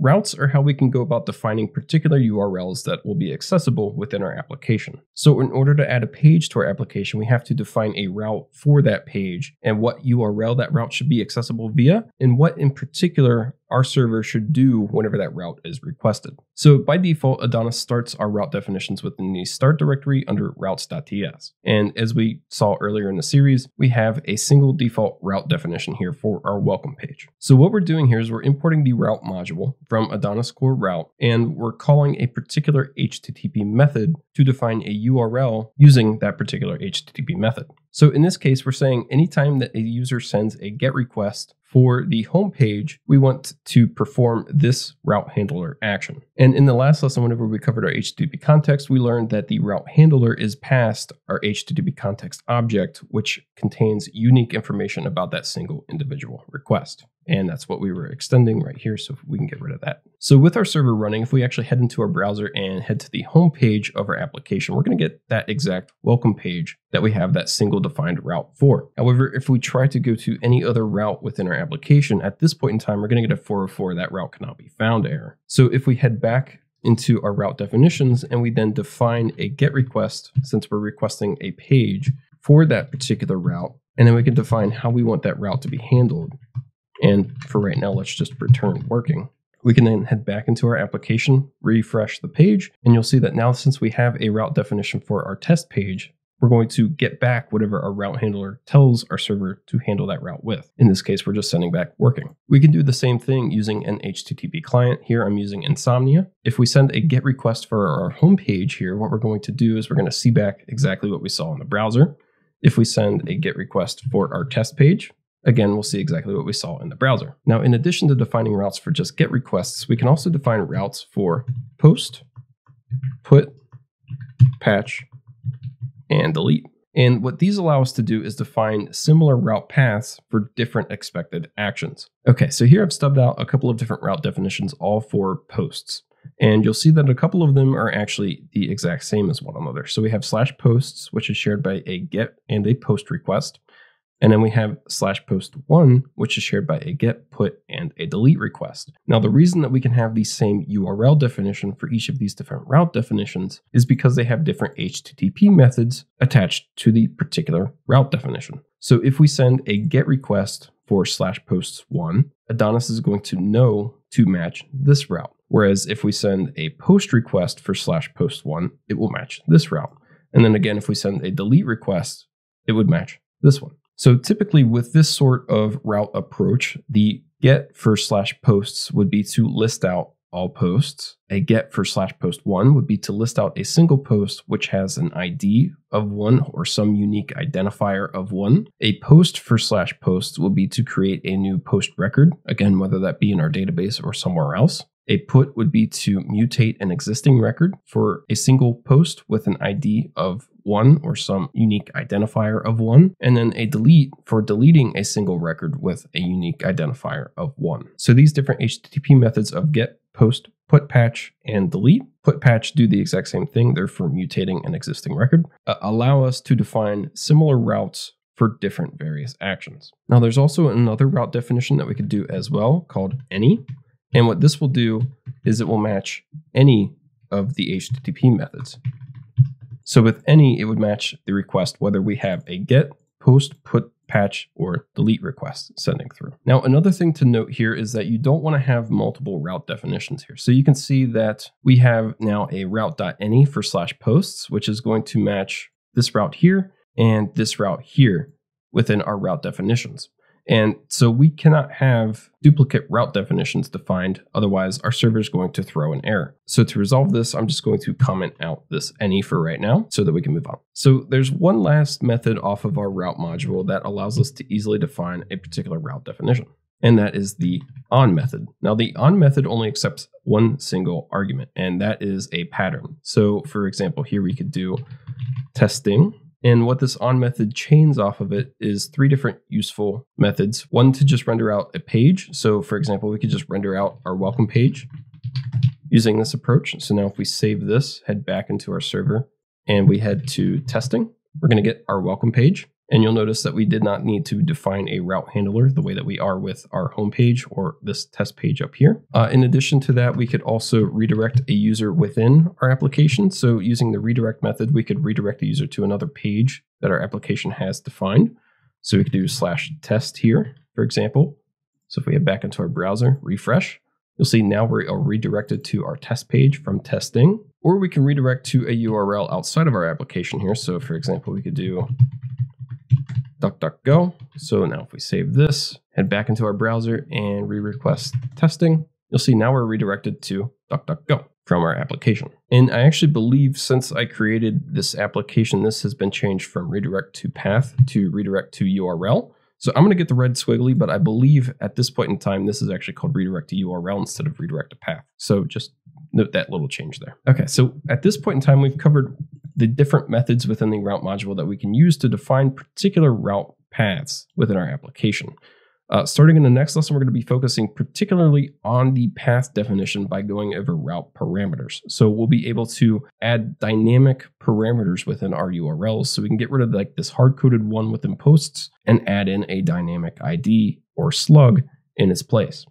Routes are how we can go about defining particular URLs that will be accessible within our application. So in order to add a page to our application, we have to define a route for that page and what URL that route should be accessible via, and what in particular our server should do whenever that route is requested. So by default, Adonis starts our route definitions within the start directory under routes.ts. And as we saw earlier in the series, we have a single default route definition here for our welcome page. So what we're doing here is we're importing the route module from Adonis core route, and we're calling a particular HTTP method to define a URL using that particular HTTP method. So in this case, we're saying anytime that a user sends a GET request for the home page, we want to perform this route handler action. And in the last lesson, whenever we covered our HTTP context, we learned that the route handler is passed our HTTP context object, which contains unique information about that single individual request. And that's what we were extending right here, so we can get rid of that. So with our server running, if we actually head into our browser and head to the home page of our application, we're gonna get that exact welcome page that we have that single defined route for. However, if we try to go to any other route within our application, at this point in time, we're gonna get a 404, that route cannot be found error. So if we head back into our route definitions and we then define a GET request, since we're requesting a page for that particular route, and then we can define how we want that route to be handled. And for right now, let's just return working. We can then head back into our application, refresh the page, and you'll see that now since we have a route definition for our test page, we're going to get back whatever our route handler tells our server to handle that route with. In this case, we're just sending back working. We can do the same thing using an HTTP client. Here I'm using Insomnia. If we send a GET request for our home page here, what we're going to do is we're going to see back exactly what we saw in the browser. If we send a GET request for our test page, again, we'll see exactly what we saw in the browser. Now, in addition to defining routes for just GET requests, we can also define routes for post, put, patch, and delete. And what these allow us to do is define similar route paths for different expected actions. Okay, so here I've stubbed out a couple of different route definitions, all for posts. And you'll see that a couple of them are actually the exact same as one another. So we have /posts, which is shared by a GET and a POST request. And then we have /post1, which is shared by a GET, put, and a delete request. Now, the reason that we can have the same URL definition for each of these different route definitions is because they have different HTTP methods attached to the particular route definition. So if we send a GET request for /posts1, Adonis is going to know to match this route. Whereas if we send a POST request for /post1, it will match this route. And then again, if we send a delete request, it would match this one. So typically with this sort of route approach, the GET for /posts would be to list out all posts. A GET for /post1 would be to list out a single post which has an ID of one or some unique identifier of one. A POST for /posts will be to create a new post record, again, whether that be in our database or somewhere else. A put would be to mutate an existing record for a single post with an ID of one or some unique identifier of one, and then a delete for deleting a single record with a unique identifier of one. So these different HTTP methods of GET, POST, put, patch, and delete. Put, patch do the exact same thing, they're for mutating an existing record, allow us to define similar routes for different various actions. Now there's also another route definition that we could do as well called any. And what this will do is it will match any of the HTTP methods. So with any, it would match the request, whether we have a GET, POST, put, patch, or delete request sending through. Now, another thing to note here is that you don't want to have multiple route definitions here. So you can see that we have now a route.any for /posts, which is going to match this route here and this route here within our route definitions. And so we cannot have duplicate route definitions defined, otherwise our server is going to throw an error. So to resolve this, I'm just going to comment out this any for right now so that we can move on. So there's one last method off of our route module that allows us to easily define a particular route definition, and that is the on method. Now the on method only accepts one single argument, and that is a pattern. So for example, here we could do testing. And what this on method chains off of it is three different useful methods. One to just render out a page. So for example, we could just render out our welcome page using this approach. So now if we save this, head back into our server, and we head to testing, we're going to get our welcome page. And you'll notice that we did not need to define a route handler the way that we are with our homepage or this test page up here. In addition to that, we could also redirect a user within our application. So using the redirect method, we could redirect the user to another page that our application has defined. So we could do /test here, for example. So if we head back into our browser, refresh, you'll see now we are redirected to our test page from testing, or we can redirect to a URL outside of our application here. So for example, we could do DuckDuckGo. So now if we save this, head back into our browser and re-request testing, you'll see now we're redirected to DuckDuckGo from our application. And I actually believe since I created this application, this has been changed from redirect to path to redirect to URL. So I'm going to get the red squiggly, but I believe at this point in time, this is actually called redirect to URL instead of redirect to path. So just note that little change there. Okay, so at this point in time, we've covered the different methods within the route module that we can use to define particular route paths within our application. Starting in the next lesson, we're going to be focusing particularly on the path definition by going over route parameters. So we'll be able to add dynamic parameters within our URLs. So we can get rid of like this hard-coded one within posts and add in a dynamic ID or slug in its place.